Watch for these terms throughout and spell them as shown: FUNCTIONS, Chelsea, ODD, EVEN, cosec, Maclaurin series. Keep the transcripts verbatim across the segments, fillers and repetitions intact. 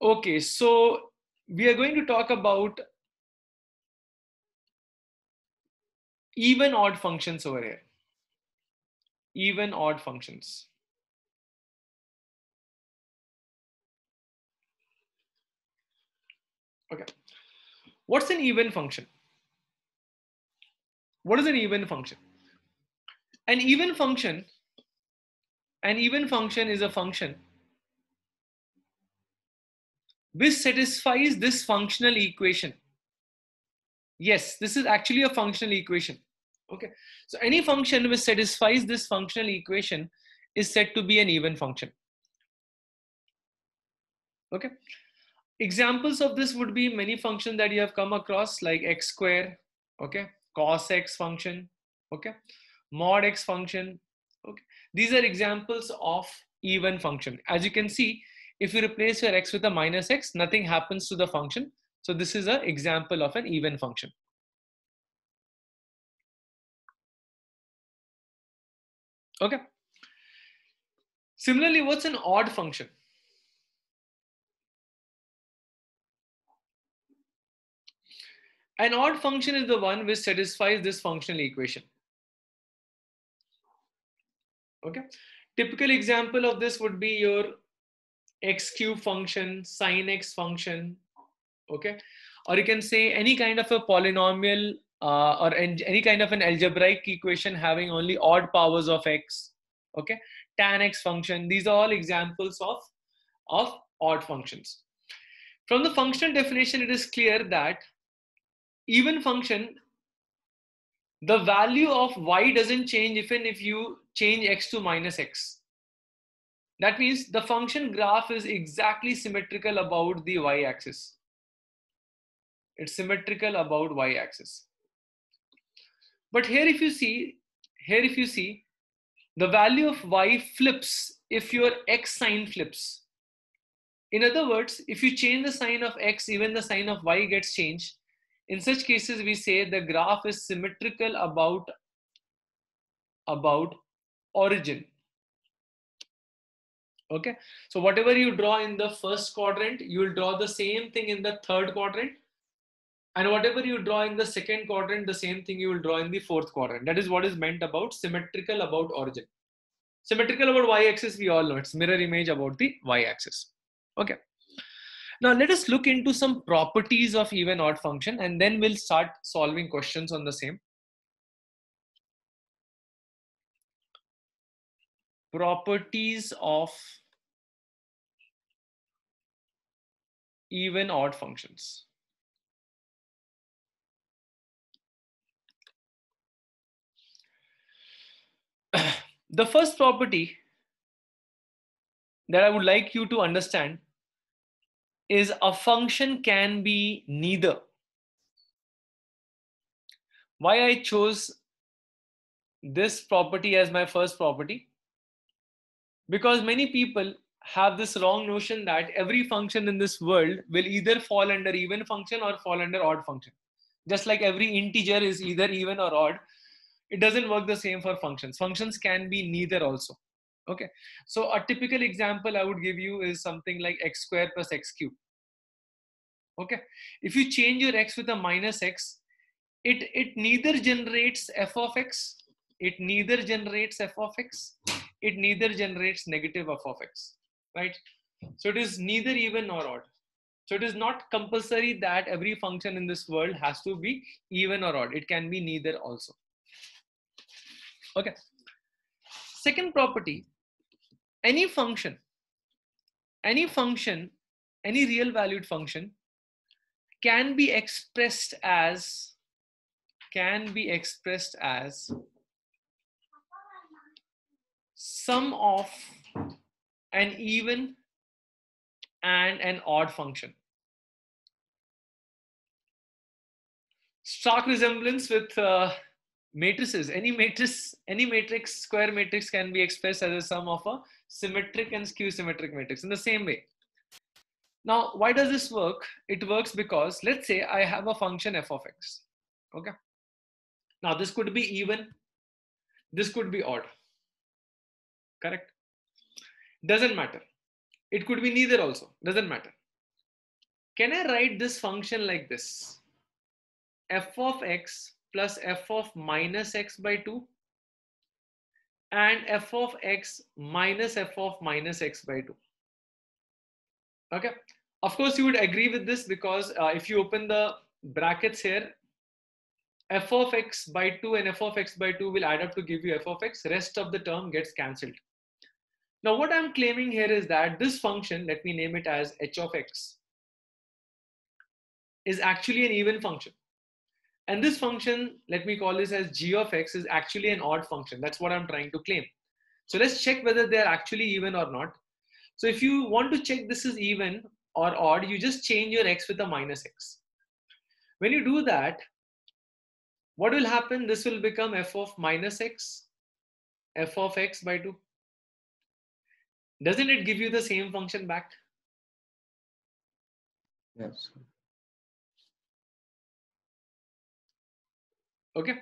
Okay, so we are going to talk about even odd functions over here. Even odd functions. Okay. What's an even function? What is an even function? An even function, an even function is a function which satisfies this functional equation. Yes, this is actually a functional equation. Okay, so any function which satisfies this functional equation is said to be an even function. Okay, examples of this would be many functions that you have come across, like x square, okay, cos x function, okay, mod x function. Okay, these are examples of even function. As you can see, if you replace your x with a minus x, nothing happens to the function. So this is an example of an even function. Okay. Similarly, what's an odd function? An odd function is the one which satisfies this functional equation. Okay. Typical example of this would be your x cube function, sine x function, okay, or you can say any kind of a polynomial uh, or any kind of an algebraic equation having only odd powers of x, okay, tan x function. These are all examples of of odd functions. From the functional definition, it is clear that even function, the value of y doesn't change even if you change x to minus x. That means the function graph is exactly symmetrical about the y-axis. It's symmetrical about y-axis. But here if you see, here if you see, the value of y flips if your x sign flips. In other words, if you change the sign of x, even the sign of y gets changed. In such cases, we say the graph is symmetrical about, about origin. Okay, so whatever you draw in the first quadrant, you will draw the same thing in the third quadrant, and whatever you draw in the second quadrant, the same thing you will draw in the fourth quadrant. That is what is meant about symmetrical about origin. Symmetrical about y-axis, we all know it's mirror image about the y-axis. Okay, now let us look into some properties of even odd function, and then we'll start solving questions on the same. Properties of even odd functions. The first property that I would like you to understand is a function can be neither. Why I chose this property as my first property? Because many people have this wrong notion that every function in this world will either fall under even function or fall under odd function. Just like every integer is either even or odd, it doesn't work the same for functions. Functions can be neither also. Okay. So a typical example I would give you is something like x square plus x cube. Okay. If you change your x with a minus x, it, it neither generates f of x, it neither generates f of x, it neither generates negative f of x, right? So it is neither even nor odd. So it is not compulsory that every function in this world has to be even or odd. It can be neither also. Okay. Second property, any function, any function, any real valued function can be expressed as, can be expressed as sum of an even and an odd function. Stark resemblance with uh, matrices. Any matrix, any matrix, square matrix can be expressed as a sum of a symmetric and skew symmetric matrix in the same way. Now, why does this work? It works because let's say I have a function f of x. Okay. Now this could be even, this could be odd. Correct? Doesn't matter. It could be neither also. Doesn't matter. Can I write this function like this? F of x plus f of minus x by two and f of x minus f of minus x by two. Okay, of course you would agree with this because uh, if you open the brackets here, f of x by two and f of x by two will add up to give you f of x. Rest of the term gets cancelled. Now what I'm claiming here is that this function, let me name it as h of x, is actually an even function. And this function, let me call this as g of x, is actually an odd function. That's what I'm trying to claim. So let's check whether they're actually even or not. So if you want to check this is even or odd, you just change your x with a minus x. When you do that, what will happen? This will become f of minus x, f of x by two. Doesn't it give you the same function back? Yes. Okay.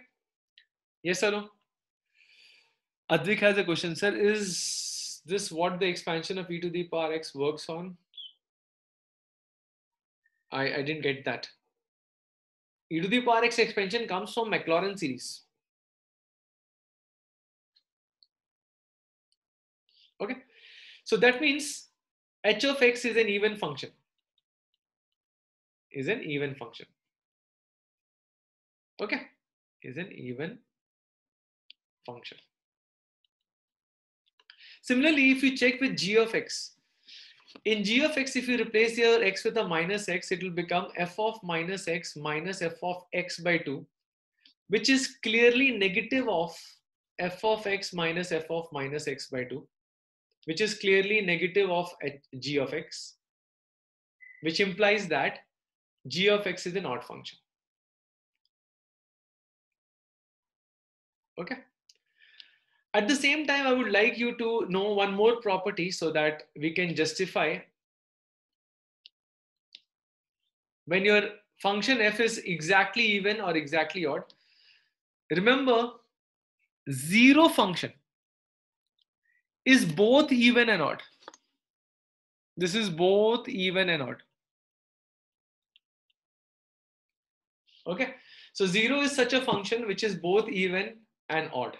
Yes or no? Advik has a question, sir. Is this what the expansion of e to the power x works on? I, I didn't get that. E to the power x expansion comes from Maclaurin series. Okay. So that means h of x is an even function. Is an even function. Okay. Is an even function. Similarly, if you check with g of x, in g of x, if you replace your x with a minus x, it will become f of minus x minus f of x by two, which is clearly negative of f of x minus f of minus x by two, which is clearly negative of g of x, which implies that g of x is an odd function. Okay. At the same time, I would like you to know one more property so that we can justify when your function f is exactly even or exactly odd. Remember, zero function is both even and odd. This is both even and odd. Okay. So zero is such a function which is both even and odd.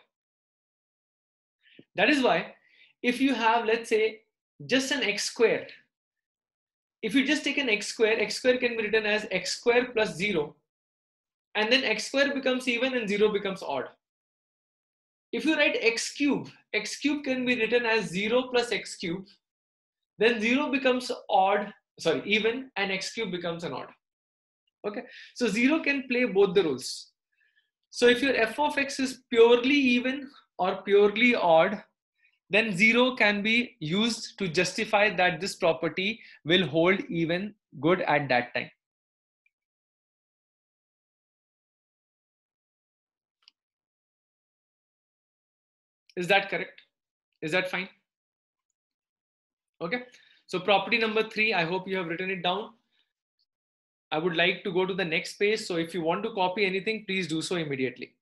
That is why if you have, let's say, just an x squared, if you just take an x square, x square can be written as x square plus zero, and then x square becomes even and zero becomes odd. If you write x cube, x cube can be written as zero plus x cube, then zero becomes odd, sorry, even, and x cube becomes an odd. Okay, so zero can play both the roles. So if your f of x is purely even or purely odd, then zero can be used to justify that this property will hold even good at that time. Is that correct? Is that fine? Okay. So property number three, I hope you have written it down. I would like to go to the next page. So if you want to copy anything, please do so immediately.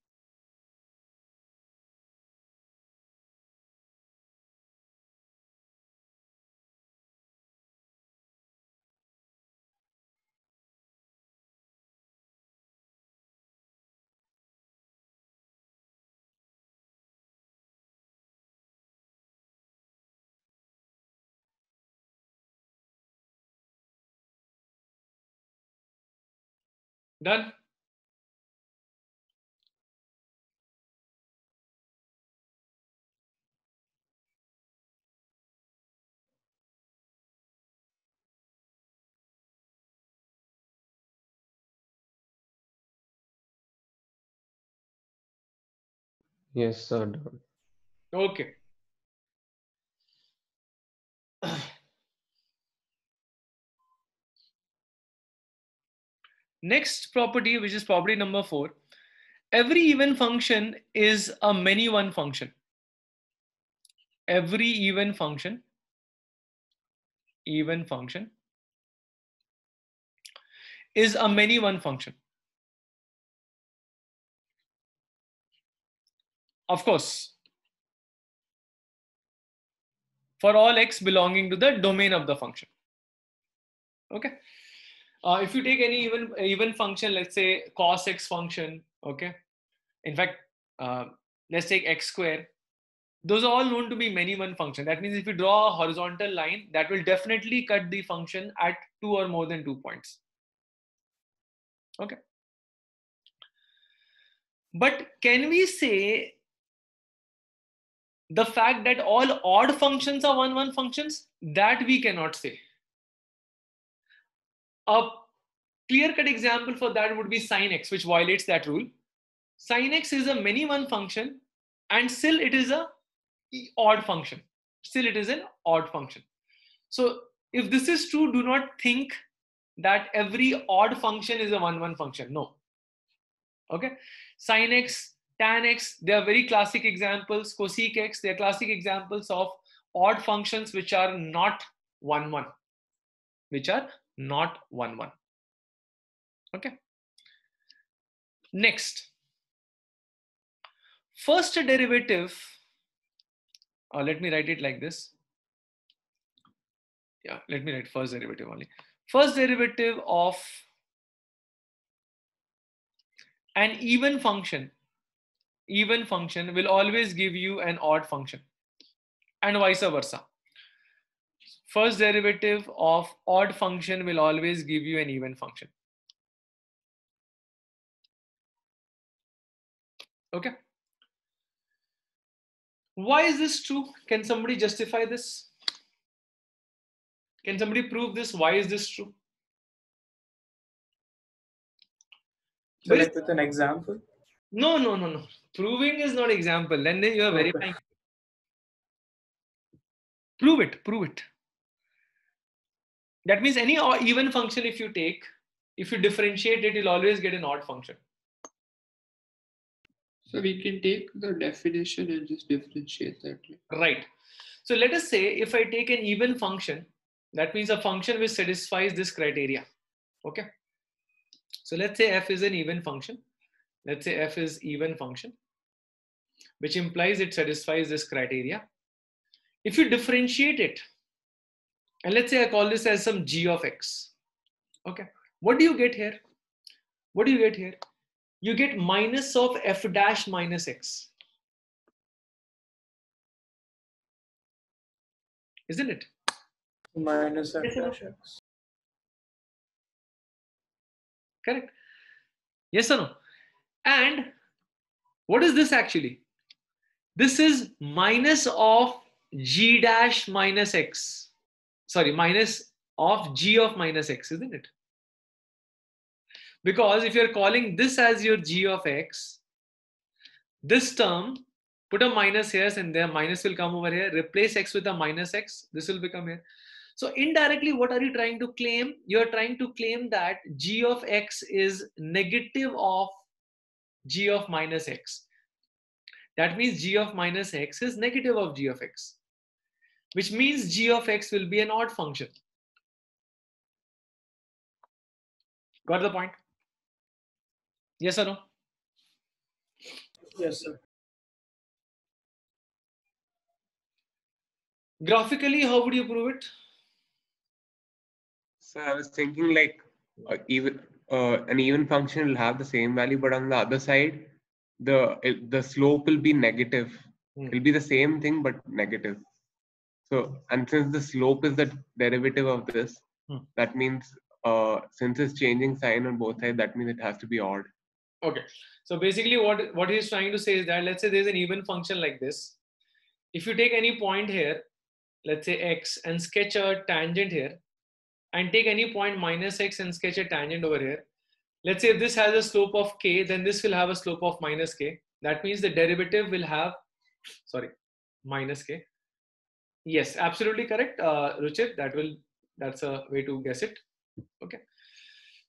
Done. Yes, sir. Done. Okay. Next property, which is property number four, every even function is a many one function. Every even function, even function is a many one function. Of course, for all x belonging to the domain of the function. Okay. Uh, if you take any even even function, let's say cos x function, okay. In fact, uh, let's take x square. Those are all known to be many-one function. That means if you draw a horizontal line, that will definitely cut the function at two or more than two points. Okay. But can we say the fact that all odd functions are one-one functions? That we cannot say. A clear-cut example for that would be sine x, which violates that rule. Sine x is a many-one function, and still it is a odd function. Still it is an odd function. So if this is true, do not think that every odd function is a one-one function. No. Okay. Sine x, tan x, they are very classic examples. Cosec x, they are classic examples of odd functions which are not one-one. Which are not one-one. Okay. Next. First derivative, or let me write it like this. Yeah, let me write first derivative only. First derivative of an even function, even function will always give you an odd function, and vice versa. First derivative of odd function will always give you an even function. Okay. Why is this true? Can somebody justify this? Can somebody prove this? Why is this true? So let's put an example. No, no, no, no. Proving is not example. Then you are verifying. Prove it. Prove it. That means any even function, if you take, if you differentiate it, you'll always get an odd function. So we can take the definition and just differentiate that. Right. So let us say if I take an even function, that means a function which satisfies this criteria. Okay. So let's say f is an even function. Let's say f is even function, which implies it satisfies this criteria. If you differentiate it, and let's say I call this as some g of x. Okay. What do you get here? What do you get here? You get minus of f dash minus x. Isn't it? Minus f dash x. Correct. Yes or no? And what is this actually? This is minus of g dash minus x. Sorry, minus of g of minus x, isn't it? Because if you're calling this as your g of x, this term, put a minus here and there, minus will come over here, replace x with a minus x, this will become here. So indirectly, what are you trying to claim? You're trying to claim that g of x is negative of g of minus x. That means g of minus x is negative of g of x, which means g of x will be an odd function. Got the point? Yes or no? Yes, sir. Graphically, how would you prove it? So I was thinking like uh, even uh, an even function will have the same value, but on the other side, the it, the slope will be negative. Hmm. It'll be the same thing but negative. So and since the slope is the derivative of this, hmm. that means uh, since it's changing sign on both sides, that means it has to be odd. Okay, so basically what, what he's trying to say is that let's say there's an even function like this. If you take any point here, let's say x, and sketch a tangent here, and take any point minus x and sketch a tangent over here. Let's say if this has a slope of k, then this will have a slope of minus k. That means the derivative will have, sorry, minus k. Yes, absolutely correct, uh, Ruchit. That will, that's a way to guess it. Okay.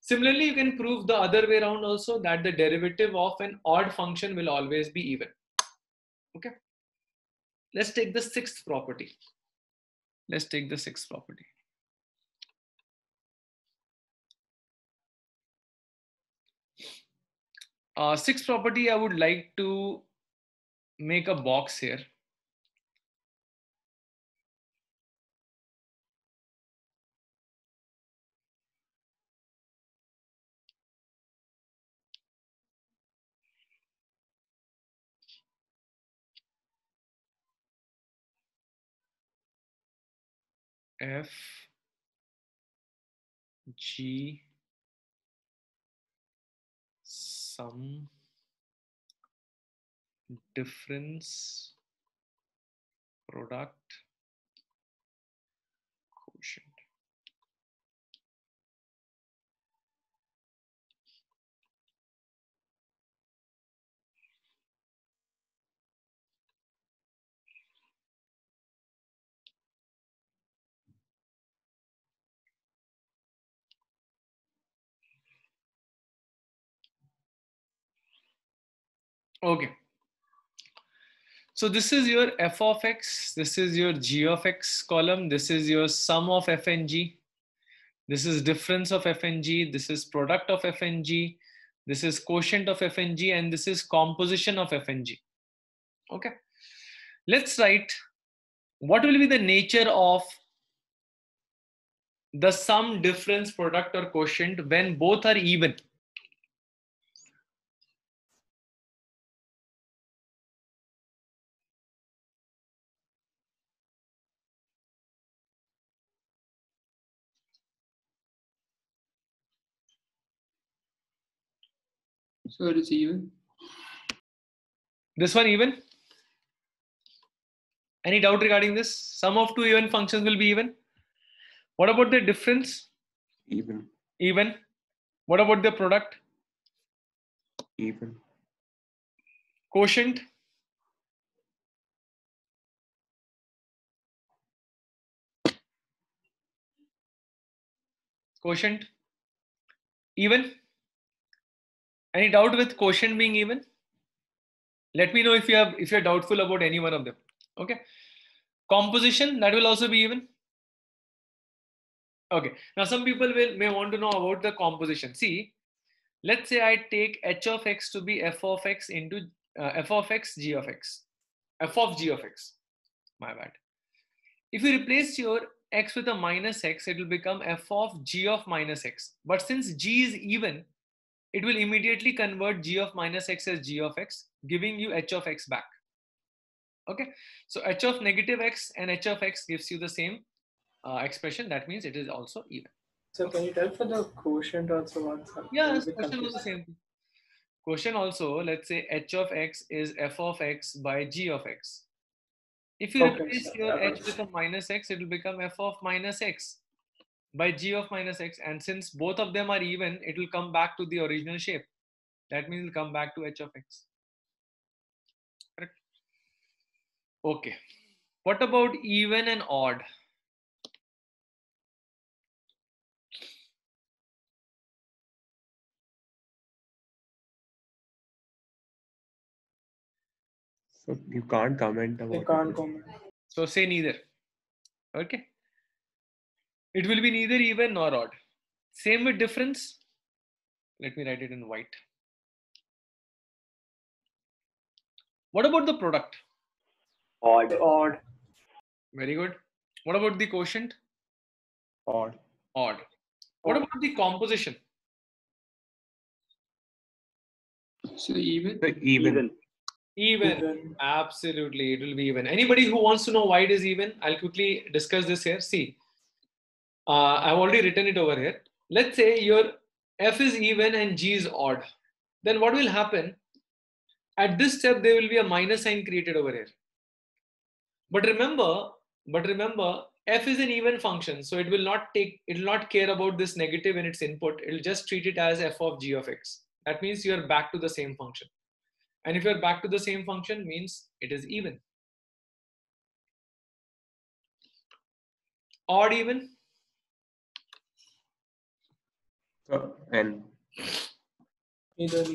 Similarly, you can prove the other way around also, that the derivative of an odd function will always be even. Okay. Let's take the sixth property. Let's take the sixth property. Uh, sixth property, I would like to make a box here. F, G, sum, difference, product, quotient. Okay, so this is your f of x, this is your g of x column, this is your sum of f and g, this is difference of f and g, this is product of f and g, this is quotient of f and g, and this is composition of f and g. Okay, let's write what will be the nature of the sum, difference, product or quotient when both are even. So it is even. This one even? Any doubt regarding this? Sum of two even functions will be even. What about the difference? Even. Even. What about the product? Even. Quotient? Quotient? Even? Any doubt with quotient being even? Let me know if you have, if you're doubtful about any one of them. Okay. Composition, that will also be even. Okay. Now some people will may want to know about the composition. See, let's say I take h of x to be f of x into uh, f of x g of x, f of g of x. My bad. If you replace your x with a minus x, it will become f of g of minus x. But since g is even, it will immediately convert g of minus x as g of x, giving you h of x back. Okay, so h of negative x and h of x gives you the same uh, expression. That means it is also even. So can you tell for the quotient also? Once? Yeah, quotient was the same thing. Quotient also, let's say h of x is f of x by g of x. If you okay, replace sir. your h with a minus x, it will become f of minus x by g of minus x, and since both of them are even, it will come back to the original shape. That means it will come back to h of x. Correct? Okay. What about even and odd? So you can't comment about it. You can't comment. So say neither. Okay. It will be neither even nor odd. Same with difference. Let me write it in white. What about the product? Odd. Odd. Very good. What about the quotient? Odd. Odd. What about the composition? So even. Even. Even. Even. Even. Absolutely. It will be even. Anybody who wants to know why it is even, I'll quickly discuss this here. See. Uh, I've already written it over here. Let's say your f is even and g is odd. Then what will happen? At this step, there will be a minus sign created over here. But remember, but remember, f is an even function, so it will not take, it will not care about this negative in its input. It will just treat it as f of g of x. That means you are back to the same function. And if you are back to the same function, means it is even. Odd even. So n. Neither.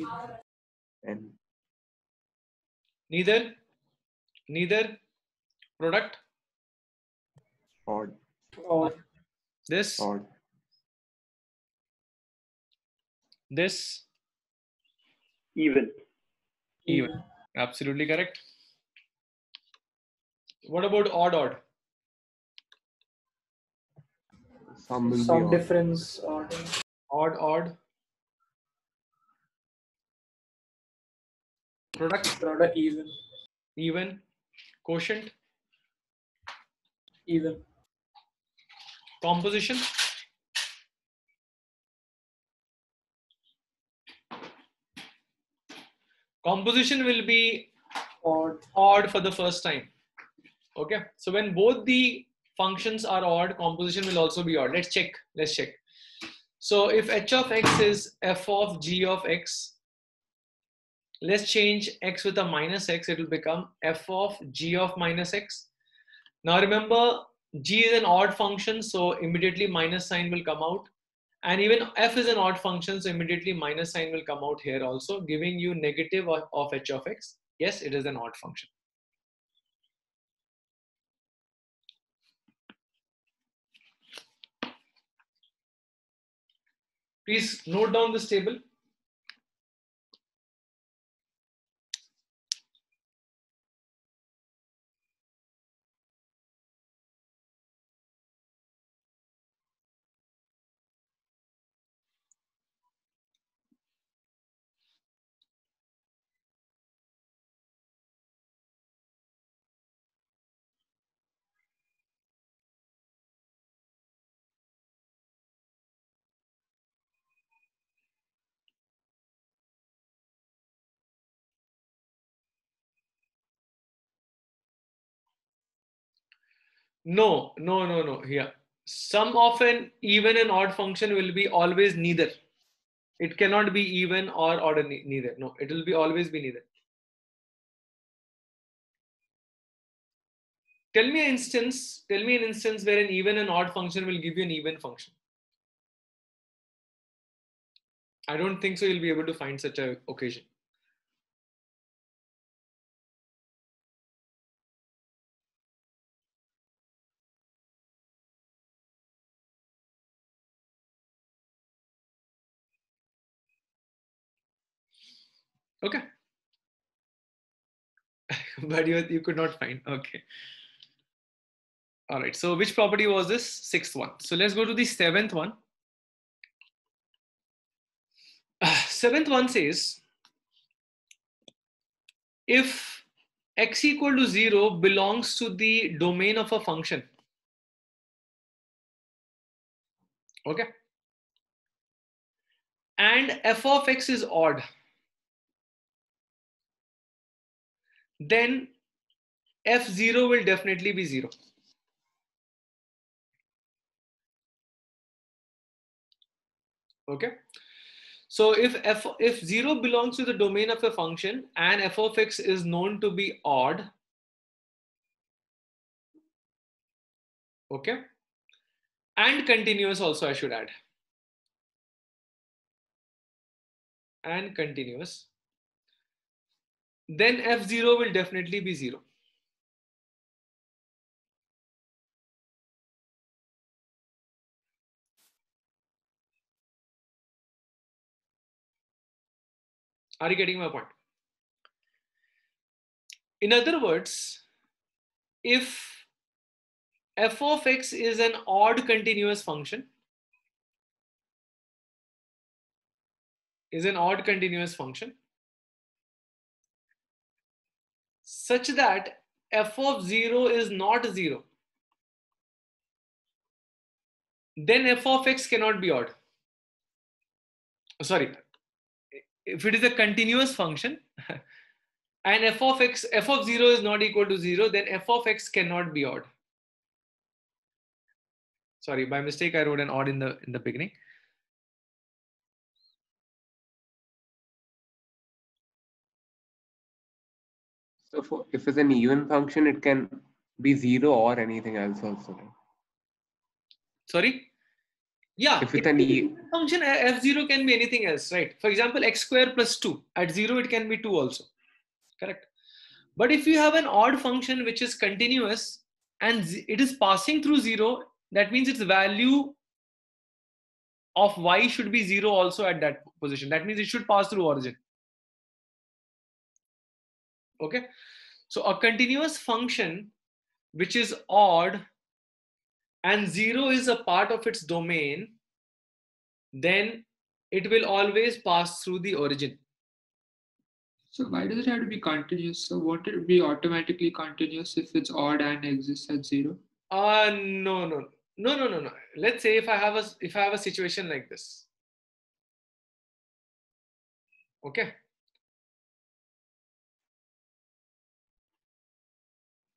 N. Neither. Neither. Product. Odd. Odd. This. Odd. This. Even. Even. Even. Absolutely correct. What about odd odd? Some, Some odd. difference. Odd. Odd, odd. Product, product, even. Even. Quotient? Even. composition. Composition will be odd. odd for the first time. Okay, so when both the functions are odd, composition will also be odd. Let's check. Let's check. So if h of x is f of g of x, let's change x with a minus x. It will become f of g of minus x. Now remember, g is an odd function, so immediately minus sign will come out. And even f is an odd function, so immediately minus sign will come out here also, giving you negative of, of h of x. Yes, it is an odd function. Please note down this table. No, no, no, no. Here, sum of an even and odd function will be always neither. It cannot be even or odd and neither. No, it will be always be neither. Tell me an instance. Tell me an instance where an even and odd function will give you an even function. I don't think so. You'll be able to find such an occasion. Okay, but you, you could not find. Okay. All right. So which property was this? Sixth one. So let's go to the seventh one. Uh, seventh one says, if x equal to zero belongs to the domain of a function. Okay. And f of x is odd. Then f zero will definitely be zero. Okay. So if f if zero belongs to the domain of a function and f of x is known to be odd. Okay. And continuous also, I should add. And continuous. Then f zero will definitely be zero. Are you getting my point? In other words, if f of x is an odd continuous function, is an odd continuous function, such that f of zero is not zero, then f of x cannot be odd. Oh, sorry, if it is a continuous function and f of x, f of zero is not equal to zero, then f of x cannot be odd. Sorry, by mistake I wrote an odd in the in the beginning. So for, if it's an even function, it can be zero or anything else also. Sorry? Yeah. If it's an even function, f zero can be anything else, right? For example, x square plus two. At zero, it can be two also. Correct. But if you have an odd function which is continuous and it is passing through zero, that means its value of y should be zero also at that position. That means it should pass through origin. Okay, so a continuous function which is odd and zero is a part of its domain, then it will always pass through the origin. So why does it have to be continuous? So won't it be automatically continuous if it's odd and exists at zero? Uh, no, no, No, no, no, no. Let's say if I have a if I have a situation like this. Okay.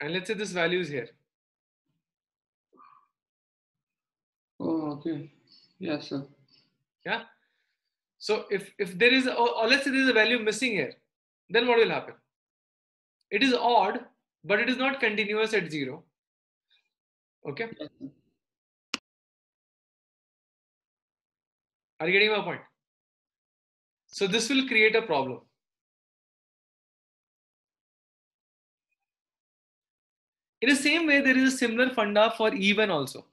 And let's say this value is here. Oh, okay. Yes, sir. Yeah. So if, if there is, or, or let's say there is a value missing here, then what will happen? It is odd, but it is not continuous at zero. Okay. Yes, sir. Are you getting my point? So this will create a problem. In the same way, there is a similar funda for even also.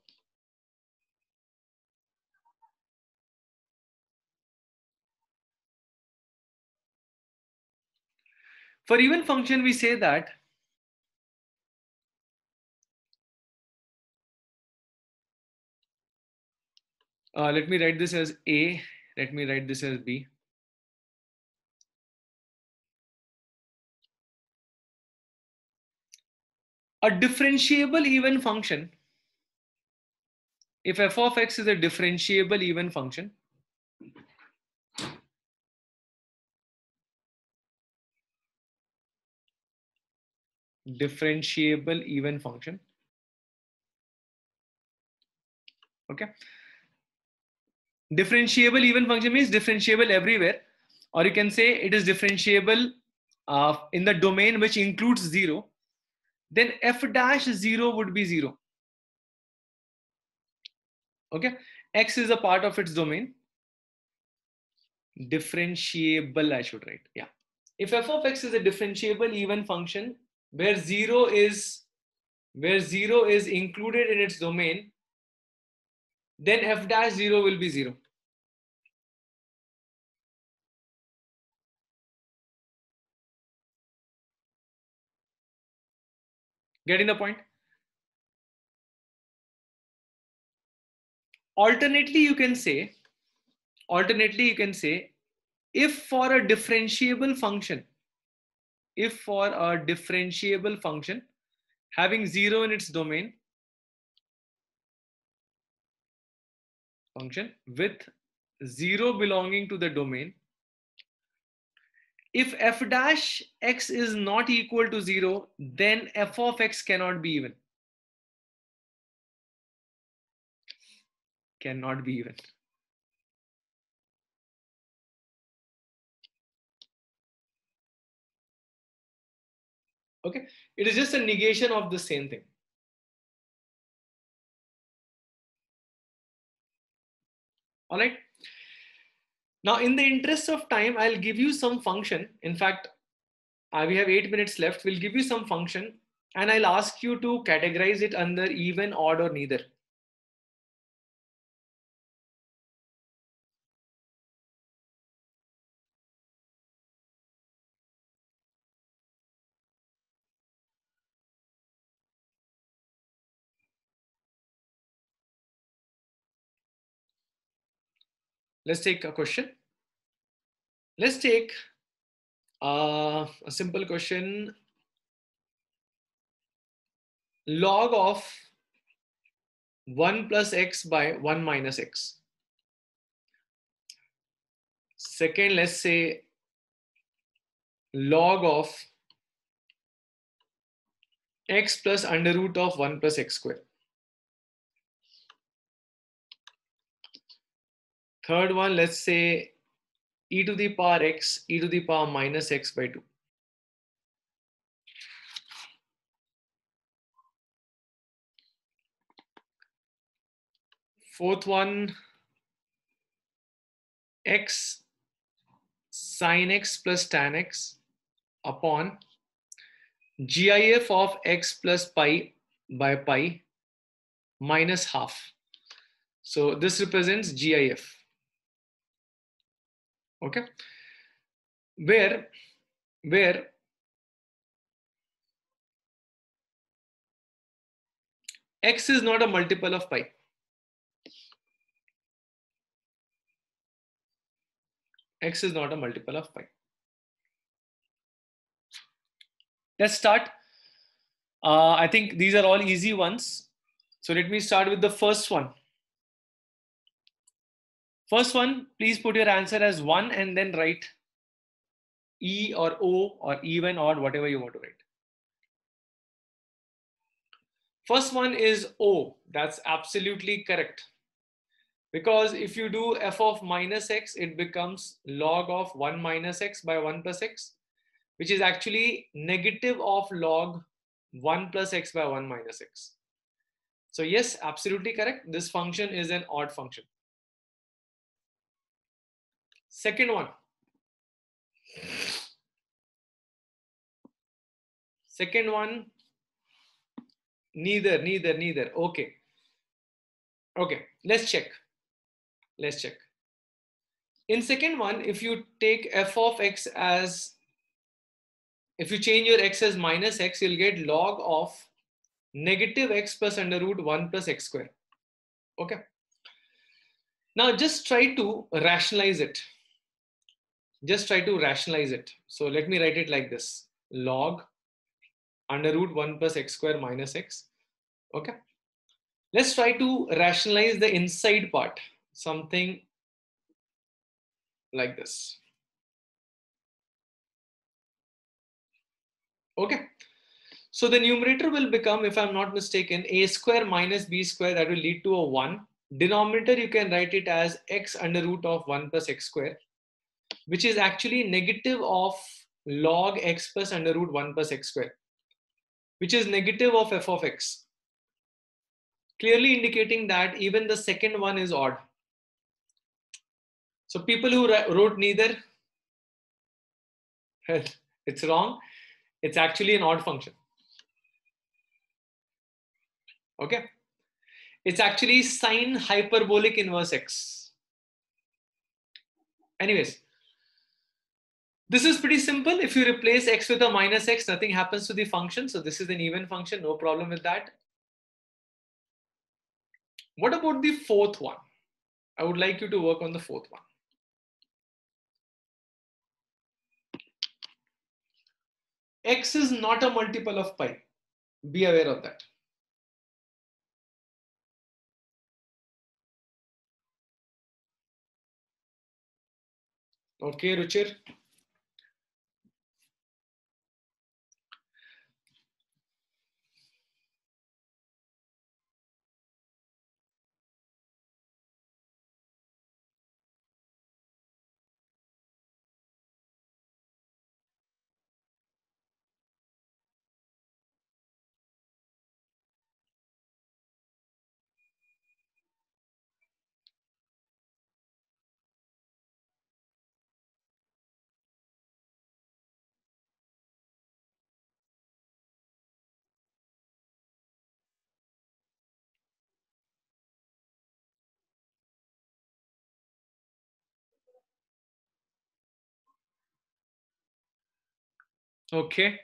For even function, we say that uh, let me write this as A, let me write this as B. A differentiable even function, if f of x is a differentiable even function, differentiable even function, okay. Differentiable even function means differentiable everywhere, or you can say it is differentiable uh, in the domain which includes zero. Then f dash zero would be zero. Okay, x is a part of its domain. Differentiable, I should write. Yeah. If f of x is a differentiable even function where zero is where zero is included in its domain, then f dash zero will be zero. Getting the point? Alternately, you can say, alternately, you can say, if for a differentiable function, if for a differentiable function having zero in its domain, function with zero belonging to the domain, if f dash x is not equal to zero, then f of x cannot be even. Cannot be even. Okay, it is just a negation of the same thing. All right. Now, in the interest of time, I'll give you some function. In fact, uh, we have eight minutes left. We'll give you some function and I'll ask you to categorize it under even, odd, or neither. Let's take a question. Let's take uh, a simple question. Log of one plus x by one minus x. Second, let's say log of x plus under root of one plus x squared. Third one, let's say e to the power x, e to the power minus x by two. Fourth one, x sine x plus tan x upon gif of x plus pi by pi minus half. So this represents gif. Okay, where, where x is not a multiple of pi. X is not a multiple of pi. Let's start. Uh, I think these are all easy ones. So let me start with the first one. First one, please put your answer as one and then write E or O or even or whatever you want to write. First one is O. That's absolutely correct. Because if you do f of minus x, it becomes log of one minus x by one plus x, which is actually negative of log one plus x by one minus x. So yes, absolutely correct. This function is an odd function. Second one. Second one. Neither, neither, neither. Okay. Okay. Let's check. Let's check. In second one, if you take f of x as, if you change your x as minus x, you'll get log of negative x plus under root one plus x square. Okay. Now just try to rationalize it. Just try to rationalize it. So let me write it like this. Log under root one plus x square minus x. Okay. Let's try to rationalize the inside part. Something like this. Okay. So the numerator will become, if I'm not mistaken, a square minus b square, that will lead to a one. Denominator, you can write it as x under root of one plus x square, which is actually negative of log x plus under root one plus x square, which is negative of f of x. Clearly indicating that even the second one is odd. So people who wrote neither, it's wrong. It's actually an odd function. Okay. It's actually sine hyperbolic inverse x. Anyways, this is pretty simple. If you replace x with a minus x, nothing happens to the function. So this is an even function, no problem with that. What about the fourth one? I would like you to work on the fourth one. X is not a multiple of pi. Be aware of that. Okay, Ruchir. Okay.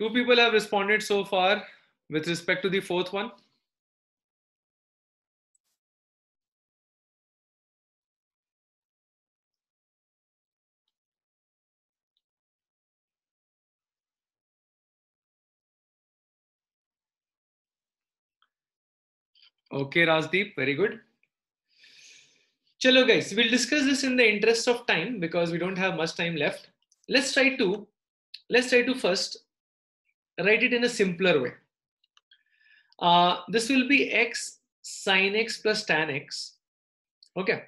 Two people have responded so far with respect to the fourth one. Okay, Rajdeep, very good. Chalo guys, we'll discuss this in the interest of time because we don't have much time left. Let's try to, let's try to first write it in a simpler way. Uh, this will be x sine x plus tan x. Okay.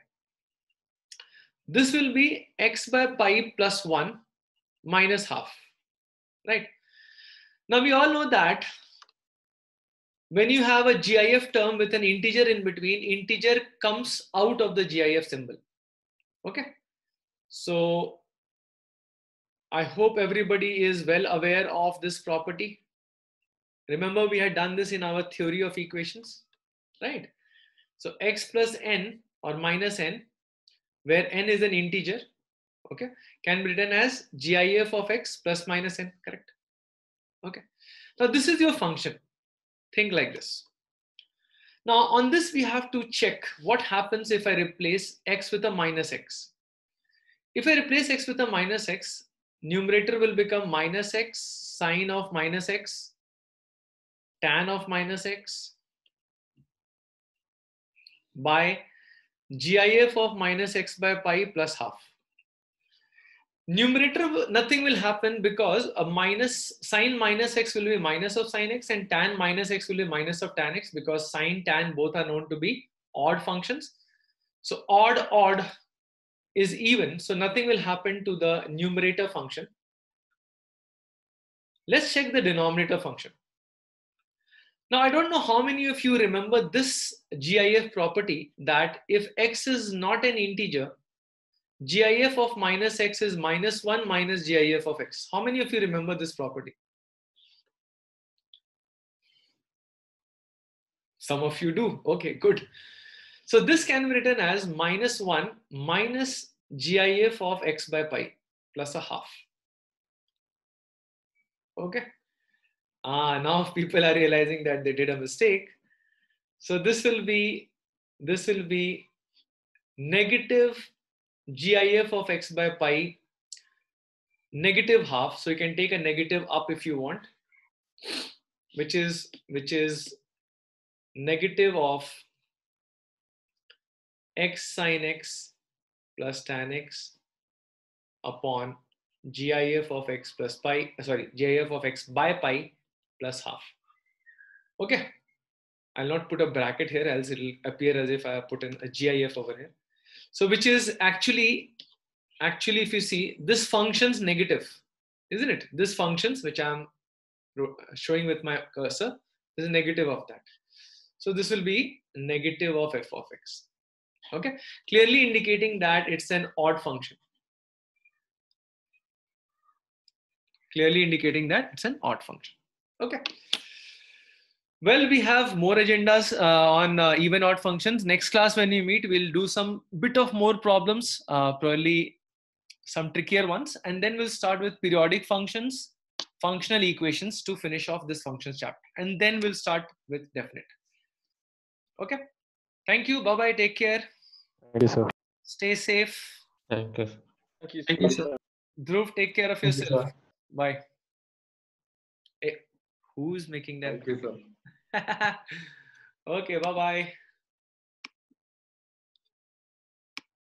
This will be x by pi plus one minus half. Right. Now we all know that when you have a GIF term with an integer in between, integer comes out of the GIF symbol. Okay. So I hope everybody is well aware of this property. Remember, we had done this in our theory of equations, right? So x plus n or minus n, where n is an integer, okay, can be written as GIF of x plus minus n, correct? Okay. Now this is your function. Think like this. Now on this, we have to check what happens if I replace x with a minus x. If I replace x with a minus x, numerator will become minus x sine of minus x tan of minus x by G I F of minus x by pi plus half. Numerator, nothing will happen because a minus, sine minus x will be minus of sine x and tan minus x will be minus of tan x, because sine, tan both are known to be odd functions. So odd, odd is even. So nothing will happen to the numerator function. Let's check the denominator function. Now, I don't know how many of you remember this G I F property, that if x is not an integer, G I F of minus x is minus one minus G I F of x. How many of you remember this property? Some of you do. Okay, good. So this can be written as minus one minus G I F of x by pi plus a half. Okay. Ah, now people are realizing that they did a mistake. So this will be, this will be negative G I F of x by pi, negative half. So you can take a negative up if you want, which is, which is negative of x sine x plus tan x upon G I F of x plus pi, sorry, G I F of x by pi plus half. Okay. I'll not put a bracket here, else it'll appear as if I put in a G I F over here. So which is actually, actually, if you see, this function's negative, isn't it? This function's, which I'm showing with my cursor, is negative of that. So this will be negative of f of x. Okay. Clearly indicating that it's an odd function. Clearly indicating that it's an odd function. Okay. Well, we have more agendas uh, on uh, even odd functions. Next class when we meet, we'll do some bit of more problems, uh, probably some trickier ones. And then we'll start with periodic functions, functional equations to finish off this functions chapter. And then we'll start with definite. Okay. Thank you. Bye-bye. Take care. Thank you, sir. Stay safe. Thank you. Thank you, sir. Thank you, sir. Dhruv, take care of yourself. You, bye. Hey, who's making that? Thank you, sir. Okay, bye-bye.